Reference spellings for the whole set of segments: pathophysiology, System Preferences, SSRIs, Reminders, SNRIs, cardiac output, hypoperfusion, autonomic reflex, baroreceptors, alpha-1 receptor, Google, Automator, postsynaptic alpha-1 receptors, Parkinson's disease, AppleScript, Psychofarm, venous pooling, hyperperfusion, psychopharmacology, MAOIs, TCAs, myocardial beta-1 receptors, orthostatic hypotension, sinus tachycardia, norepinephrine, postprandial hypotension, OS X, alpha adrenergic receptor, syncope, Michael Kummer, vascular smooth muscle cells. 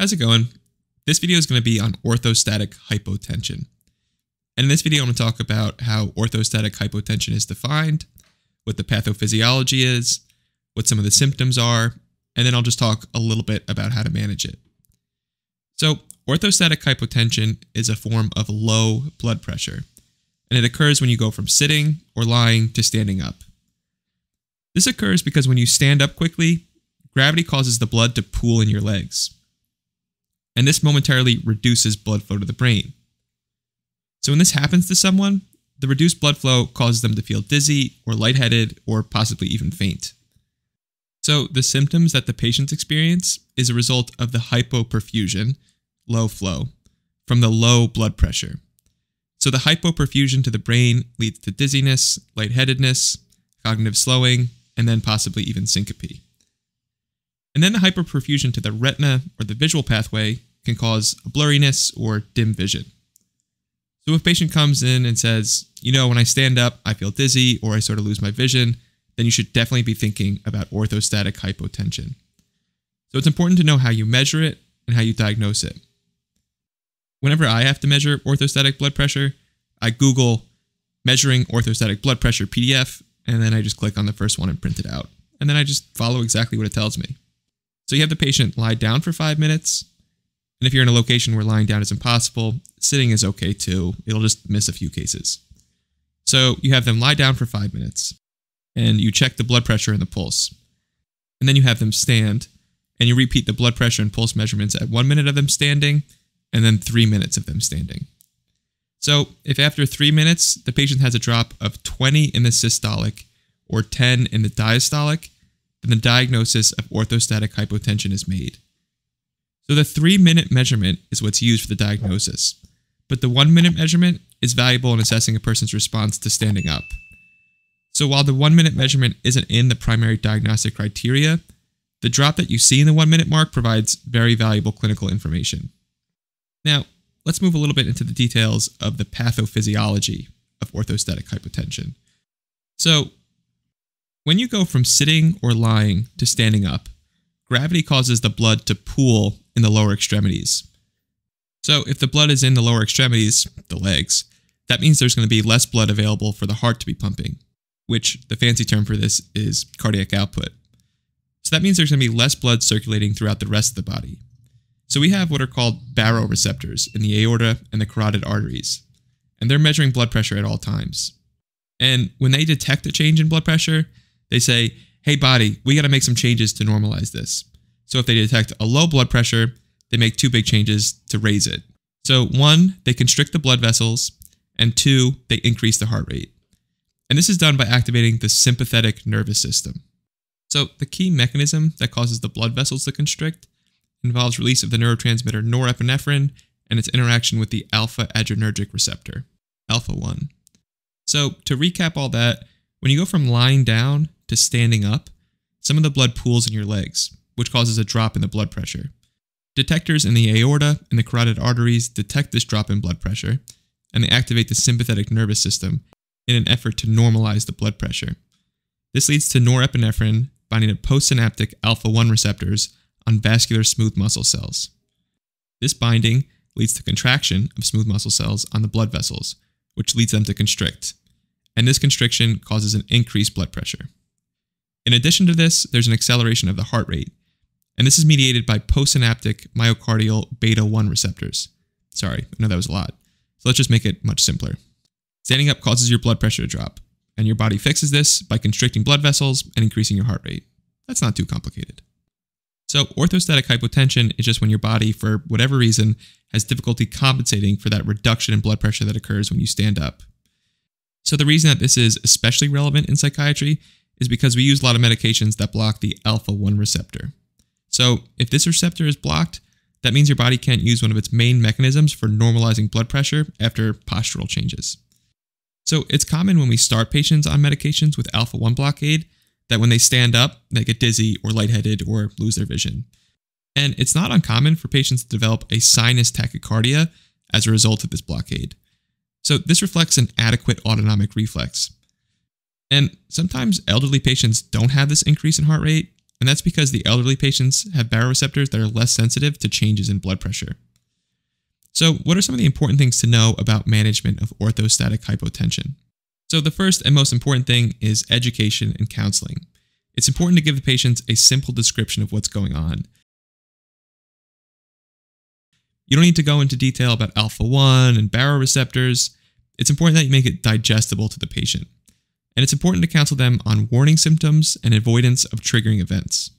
How's it going? This video is going to be on orthostatic hypotension. And in this video, I'm going to talk about how orthostatic hypotension is defined, what the pathophysiology is, what some of the symptoms are, and then I'll just talk a little bit about how to manage it. So, orthostatic hypotension is a form of low blood pressure, and it occurs when you go from sitting or lying to standing up. This occurs because when you stand up quickly, gravity causes the blood to pool in your legs, and this momentarily reduces blood flow to the brain. So when this happens to someone, the reduced blood flow causes them to feel dizzy or lightheaded or possibly even faint. So the symptoms that the patients experience is a result of the hypoperfusion, low flow, from the low blood pressure. So the hypoperfusion to the brain leads to dizziness, lightheadedness, cognitive slowing, and then possibly even syncope. And then the hyperperfusion to the retina or the visual pathway can cause a blurriness or dim vision. So if a patient comes in and says, you know, when I stand up, I feel dizzy or I sort of lose my vision, then you should definitely be thinking about orthostatic hypotension. So it's important to know how you measure it and how you diagnose it. Whenever I have to measure orthostatic blood pressure, I Google measuring orthostatic blood pressure PDF, and then I just click on the first one and print it out. And then I just follow exactly what it tells me. So you have the patient lie down for 5 minutes, and if you're in a location where lying down is impossible, sitting is okay too. It'll just miss a few cases. So you have them lie down for 5 minutes, and you check the blood pressure and the pulse. And then you have them stand, and you repeat the blood pressure and pulse measurements at 1 minute of them standing, and then 3 minutes of them standing. So if after 3 minutes, the patient has a drop of 20 in the systolic or 10 in the diastolic, then the diagnosis of orthostatic hypotension is made. So the 3-minute measurement is what's used for the diagnosis, but the 1-minute measurement is valuable in assessing a person's response to standing up. So while the 1-minute measurement isn't in the primary diagnostic criteria, the drop that you see in the 1-minute mark provides very valuable clinical information. Now, let's move a little bit into the details of the pathophysiology of orthostatic hypotension. So, when you go from sitting or lying to standing up, gravity causes the blood to pool in the lower extremities. So if the blood is in the lower extremities, the legs, that means there's going to be less blood available for the heart to be pumping, which the fancy term for this is cardiac output. So that means there's going to be less blood circulating throughout the rest of the body. So we have what are called baroreceptors in the aorta and the carotid arteries, and they're measuring blood pressure at all times. And when they detect a change in blood pressure, they say, hey body, we got to make some changes to normalize this. So if they detect a low blood pressure, they make 2 big changes to raise it. So 1, they constrict the blood vessels, and 2, they increase the heart rate. And this is done by activating the sympathetic nervous system. So the key mechanism that causes the blood vessels to constrict involves release of the neurotransmitter norepinephrine and its interaction with the alpha adrenergic receptor, alpha-1. So to recap all that, when you go from lying down to standing up, some of the blood pools in your legs, which causes a drop in the blood pressure. Detectors in the aorta and the carotid arteries detect this drop in blood pressure, and they activate the sympathetic nervous system in an effort to normalize the blood pressure. This leads to norepinephrine binding to postsynaptic alpha-1 receptors on vascular smooth muscle cells. This binding leads to contraction of smooth muscle cells on the blood vessels, which leads them to constrict, and this constriction causes an increased blood pressure. In addition to this, there's an acceleration of the heart rate, and this is mediated by postsynaptic myocardial beta-1 receptors. Sorry, I know that was a lot, so let's just make it much simpler. Standing up causes your blood pressure to drop, and your body fixes this by constricting blood vessels and increasing your heart rate. That's not too complicated. So orthostatic hypotension is just when your body, for whatever reason, has difficulty compensating for that reduction in blood pressure that occurs when you stand up. So the reason that this is especially relevant in psychiatry is because we use a lot of medications that block the alpha-1 receptor. So if this receptor is blocked, that means your body can't use one of its main mechanisms for normalizing blood pressure after postural changes. So it's common when we start patients on medications with alpha-1 blockade that when they stand up, they get dizzy or lightheaded or lose their vision. And it's not uncommon for patients to develop a sinus tachycardia as a result of this blockade. So this reflects an adequate autonomic reflex. And sometimes elderly patients don't have this increase in heart rate, and that's because the elderly patients have baroreceptors that are less sensitive to changes in blood pressure. So what are some of the important things to know about management of orthostatic hypotension? So the first and most important thing is education and counseling. It's important to give the patients a simple description of what's going on. You don't need to go into detail about alpha-1 and baroreceptors. It's important that you make it digestible to the patient. And it's important to counsel them on warning symptoms and avoidance of triggering events.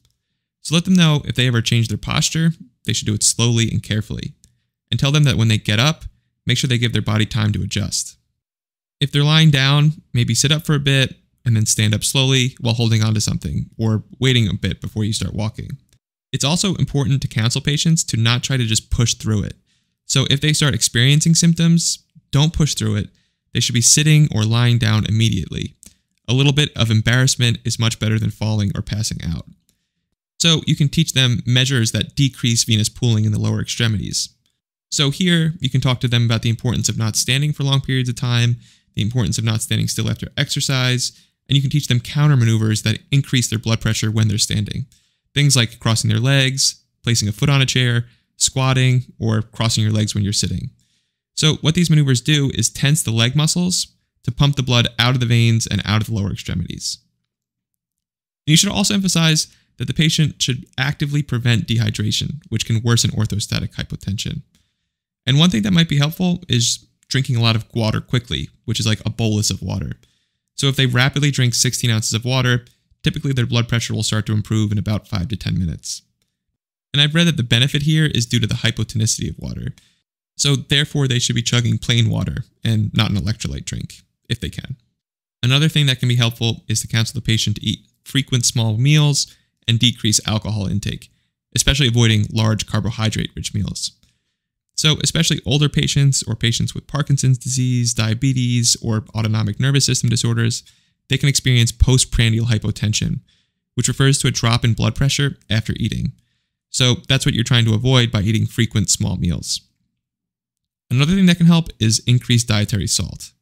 So let them know if they ever change their posture, they should do it slowly and carefully. And tell them that when they get up, make sure they give their body time to adjust. If they're lying down, maybe sit up for a bit and then stand up slowly while holding onto something or waiting a bit before you start walking. It's also important to counsel patients to not try to just push through it. So if they start experiencing symptoms, don't push through it. They should be sitting or lying down immediately. A little bit of embarrassment is much better than falling or passing out. So you can teach them measures that decrease venous pooling in the lower extremities. So here, you can talk to them about the importance of not standing for long periods of time, the importance of not standing still after exercise, and you can teach them counter maneuvers that increase their blood pressure when they're standing. Things like crossing their legs, placing a foot on a chair, squatting, or crossing your legs when you're sitting. So what these maneuvers do is tense the leg muscles to pump the blood out of the veins and out of the lower extremities. And you should also emphasize that the patient should actively prevent dehydration, which can worsen orthostatic hypotension. And one thing that might be helpful is drinking a lot of water quickly, which is like a bolus of water. So if they rapidly drink 16 ounces of water, typically their blood pressure will start to improve in about 5 to 10 minutes. And I've read that the benefit here is due to the hypotonicity of water. So therefore, they should be chugging plain water and not an electrolyte drink, if they can. Another thing that can be helpful is to counsel the patient to eat frequent small meals and decrease alcohol intake, especially avoiding large carbohydrate-rich meals. So especially older patients or patients with Parkinson's disease, diabetes, or autonomic nervous system disorders, they can experience postprandial hypotension, which refers to a drop in blood pressure after eating. So that's what you're trying to avoid by eating frequent small meals. Another thing that can help is increased dietary salt.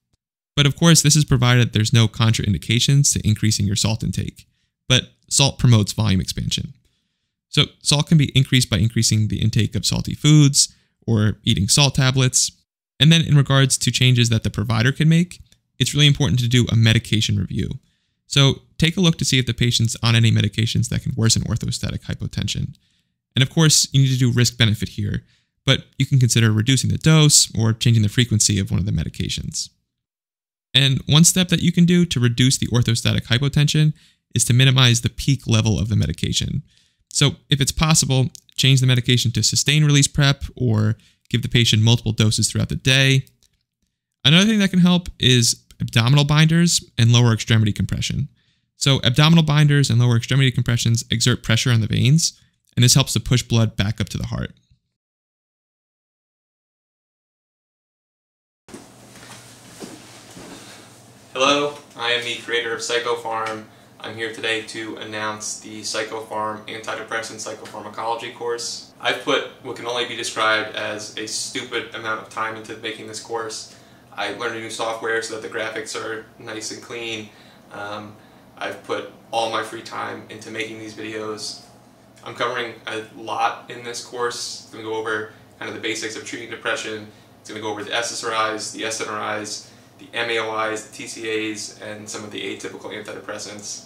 But of course, this is provided there's no contraindications to increasing your salt intake. But salt promotes volume expansion. So salt can be increased by increasing the intake of salty foods or eating salt tablets. And then in regards to changes that the provider can make, it's really important to do a medication review. So take a look to see if the patient's on any medications that can worsen orthostatic hypotension. And of course, you need to do risk-benefit here, but you can consider reducing the dose or changing the frequency of one of the medications. And one step that you can do to reduce the orthostatic hypotension is to minimize the peak level of the medication. So if it's possible, change the medication to sustained-release PrEP or give the patient multiple doses throughout the day. Another thing that can help is abdominal binders and lower extremity compression. So abdominal binders and lower extremity compressions exert pressure on the veins, and this helps to push blood back up to the heart. Hello, I am the creator of Psychofarm. I'm here today to announce the Psychofarm Antidepressant Psychopharmacology course. I've put what can only be described as a stupid amount of time into making this course. I learned a new software so that the graphics are nice and clean. I've put all my free time into making these videos. I'm covering a lot in this course. It's going to go over kind of the basics of treating depression. It's going to go over the SSRIs, the SNRIs, the MAOIs, the TCAs, and some of the atypical antidepressants.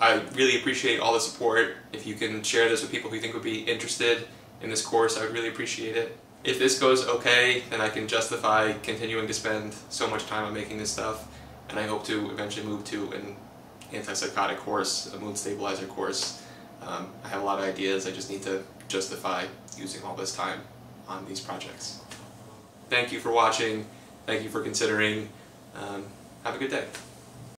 I really appreciate all the support. If you can share this with people who you think would be interested in this course, I would really appreciate it. If this goes okay, then I can justify continuing to spend so much time on making this stuff, and I hope to eventually move to an antipsychotic course, a mood stabilizer course. I have a lot of ideas, I just need to justify using all this time on these projects. Thank you for watching, thank you for considering, have a good day.